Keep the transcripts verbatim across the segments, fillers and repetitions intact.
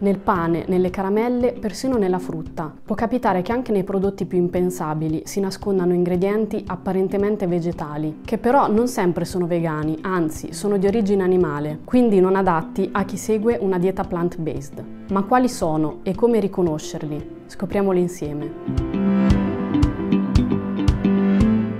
nel pane, nelle caramelle, persino nella frutta. Può capitare che anche nei prodotti più impensabili si nascondano ingredienti apparentemente vegetali, che però non sempre sono vegani, anzi sono di origine animale, quindi non adatti a chi segue una dieta plant-based. Ma quali sono e come riconoscerli? Scopriamoli insieme.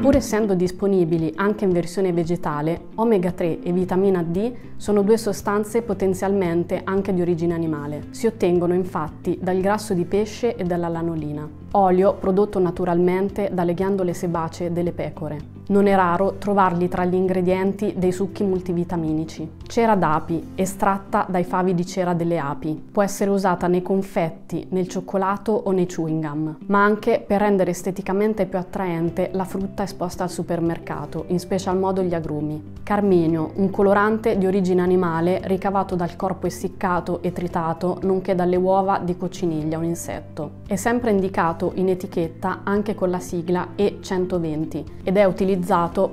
Pur essendo disponibili anche in versione vegetale, omega tre e vitamina D sono due sostanze potenzialmente anche di origine animale. Si ottengono infatti dal grasso di pesce e dalla lanolina, olio prodotto naturalmente dalle ghiandole sebacee delle pecore. Non è raro trovarli tra gli ingredienti dei succhi multivitaminici. Cera d'api, estratta dai favi di cera delle api. Può essere usata nei confetti, nel cioccolato o nei chewing gum, ma anche per rendere esteticamente più attraente la frutta esposta al supermercato, in special modo gli agrumi. Carminio, un colorante di origine animale ricavato dal corpo essiccato e tritato, nonché dalle uova di cocciniglia, un insetto. È sempre indicato in etichetta anche con la sigla E centoventi ed è utilizzato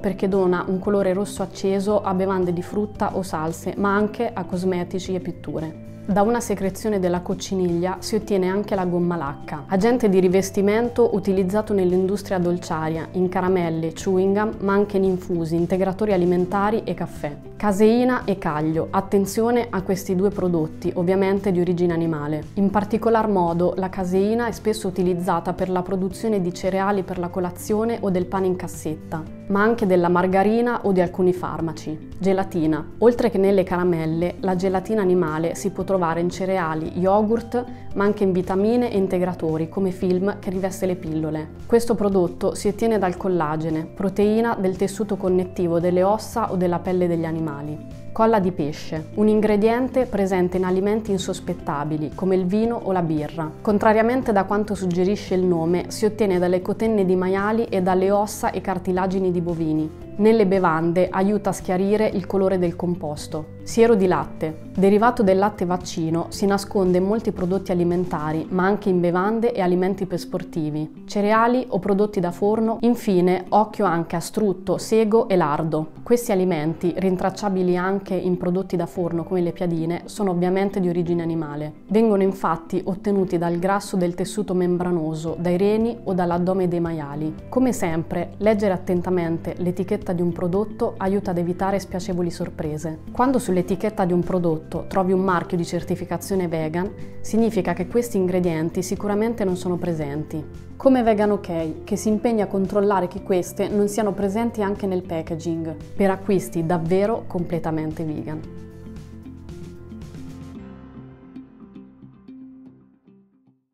perché dona un colore rosso acceso a bevande di frutta o salse, ma anche a cosmetici e pitture. Da una secrezione della cocciniglia si ottiene anche la gomma lacca, agente di rivestimento utilizzato nell'industria dolciaria, in caramelle, chewing gum, ma anche in infusi, integratori alimentari e caffè. Caseina e caglio, attenzione a questi due prodotti, ovviamente di origine animale. In particolar modo la caseina è spesso utilizzata per la produzione di cereali per la colazione o del pane in cassetta, ma anche della margarina o di alcuni farmaci. Gelatina, oltre che nelle caramelle, la gelatina animale si può trovare in cereali, yogurt, ma anche in vitamine e integratori come Film che riveste le pillole. Questo prodotto si ottiene dal collagene, proteina del tessuto connettivo delle ossa o della pelle degli animali. Colla di pesce, un ingrediente presente in alimenti insospettabili come il vino o la birra. Contrariamente da quanto suggerisce il nome, si ottiene dalle cotenne di maiali e dalle ossa e cartilagini di bovini. Nelle bevande aiuta a schiarire il colore del composto. Siero di latte, derivato del latte vaccino, si nasconde in molti prodotti alimentari, ma anche in bevande e alimenti per sportivi, cereali o prodotti da forno. Infine, occhio anche a strutto, sego e lardo. Questi alimenti, rintracciabili anche in prodotti da forno come le piadine, sono ovviamente di origine animale. Vengono infatti ottenuti dal grasso del tessuto membranoso, dai reni o dall'addome dei maiali. Come sempre, leggere attentamente l'etichetta di un prodotto aiuta ad evitare spiacevoli sorprese. Quando sul L'etichetta di un prodotto trovi un marchio di certificazione vegan, significa che questi ingredienti sicuramente non sono presenti. Come VEGANOK, che si impegna a controllare che queste non siano presenti anche nel packaging, per acquisti davvero completamente vegan.